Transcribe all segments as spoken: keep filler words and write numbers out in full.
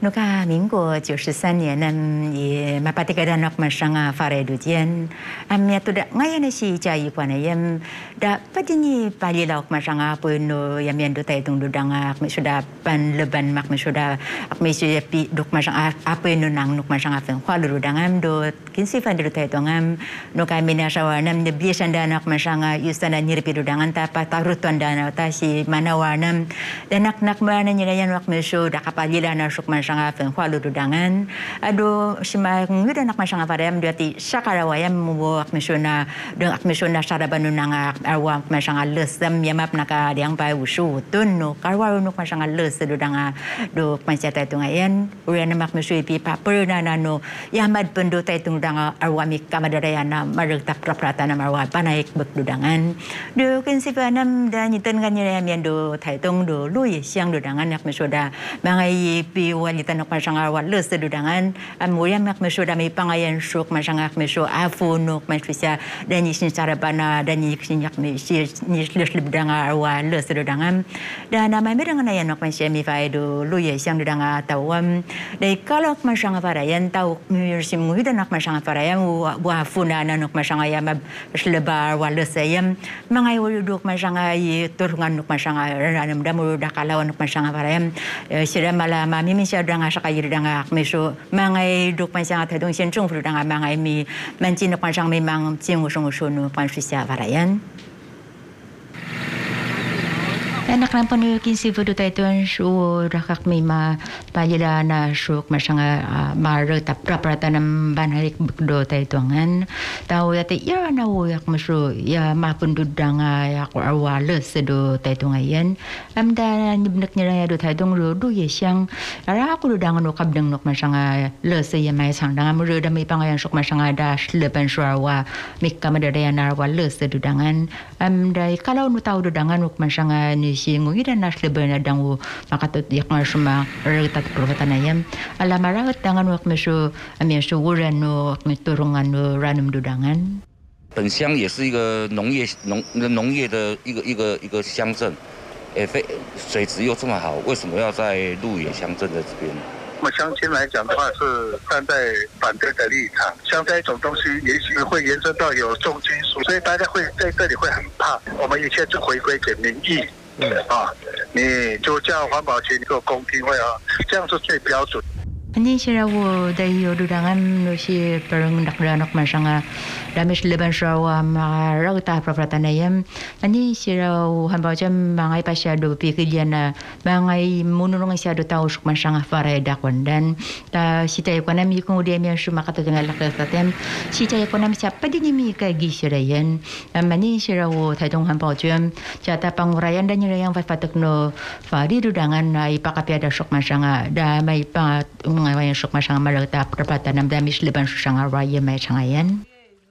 那个民国九十三年，那也马巴蒂格达诺曼上啊发来读见，俺们都得俺也那些家一关的，也得不定你巴黎老曼上啊，不呢，也面对台东都当啊，没说得办了办嘛，没说得，没说也比读曼上啊，啊不呢能读曼上啊分化了，当俺都近些分了台东俺，那个民那啥话，那的别生的那曼上啊，有生的你比如当俺他把他入团的那他是mana warna dan nak-nak mana nyedayan wak mesu dak apalila na suk man sanga fen khwalu dudangan ado sima ngudan nak man sanga variam duati sakara wayam mubo wak mesu na deng ak mesu na sarabanu nanga awam man sanga lesam yamap naka diang pai usu tun no karwaru nok man sanga les dudanga do panceta tungayan uyan mak mesu pi paper na nano yamad pendo tai tungdanga awami kamadarayana marek tap pratana marwa panaik bek dudangan do kensipanam dan nyiten kan nyere mian do Taitung do lui siang do dangan yak mesoda mangai pi wanita nok masanga wa leus do dangan amoyam yak mesoda mi pangayan syuk masanga meso afu nok masfisa dan isin sarabana dan isin yak mesi nis leus do danga wa leus do dangan dan nama mi dangan ayan nok masya mi fai do lui siang do danga tawam dai kalok masanga parayan tau mirsim ngudan nok masanga parayan wa afuna nok masanga yam lebar wa leus ayam mangai wo do masanga yi turungan nuk masanga rana mdamu dakala nuk masanga parayam sira mala mami mi sira danga sakayir danga meso mangai duk masanga taidong sen chung fru danga mangai mi manjin nuk masang memang cingu sungu sunu pansusia parayan anak rampon yukin sivudu taitun su rakak mima pajila na suk masanga maro tap prapratanam banharik bukdo taitungan tau yati ya na yak masu ya mapun dudanga ya ku awale sedo taitungayan amda nibnek nyiraya do taitung ro do yesiang ara aku dudanga no kabdeng nok masanga le seya mai sangdanga muro dami pangayan suk masanga da leban suarwa mikka madarayana wa le sedudangan amda kalau nu tau dudanga nok masanga ni singungi dan nasle bernadang wo makatut yak masuma retat provatanayam alamara tangan wak mesu amesu wuran no miturungan no ranum dudangan 本乡也是一个农业农农业的一个一个一个乡镇 水质又这么好 为什么要在鹿野乡镇的这边 那么乡亲来讲的话，是站在反对的立场。像这一种东西，也许会延伸到有重金属，所以大家会在这里会很怕。我们一切就回归给民意，嗯啊，你就叫环保局做公听会啊，这样是最标准。 Ani sirawo dayo dudangan no si perang dakdanok masanga damis leban srawa marauta prapratanayam ani sirawo hambajam mangai pasyado pikijana mangai munurung siado tausuk masanga farai dakwan dan ta sita ekonomi kemudian yang sumakata dengan lakatatem sita ekonomi siapa dinimi kagi sirayan amani sirawo taidong hambajam jata pangurayan dan yang fafatekno fari dudangan ai pakapiada sok masanga da mai pa mengenai suk masang mereka berbadan dan misliban susang arwaya mercangayan。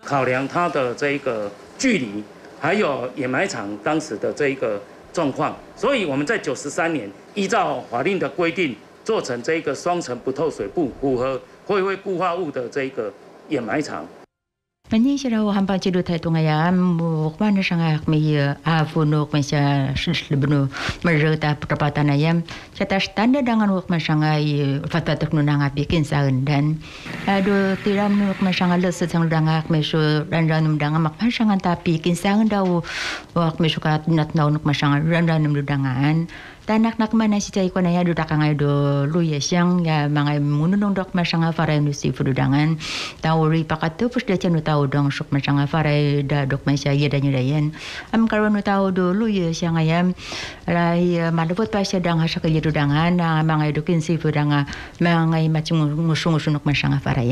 考量它的这一个距离，还有掩埋场当时的这一个状况，所以我们在九十三年依照法令的规定，做成这一个双层不透水布，符合会会固化物的这一个掩埋场。 Mani sirawo hampa cidu taitung ayam bukman sangak mi afunuk masa slebnu mereta perpatan ayam cetas tanda dangan bukman sangai fatatuk nunanga bikin saendan ado tiram bukman sangai le sang dangak mesu dan ranum danga makman sangan tapi kin sang dau wak mesu kat nat naunuk masangai ran ranum dudangan tanak nak mana si cai konaya do dakangai do lu ya siang ya mangai mununung dok masanga farai nusi fududangan tauri pakatu pus dacan do tau dong suk masanga farai da dok masya ye dan yudayan am karwan do tau do lu ya siang ayam rai malebut pasya dang hasak ye dudangan mangai dokin si fudanga mangai macung ngusung-ngusung masanga farai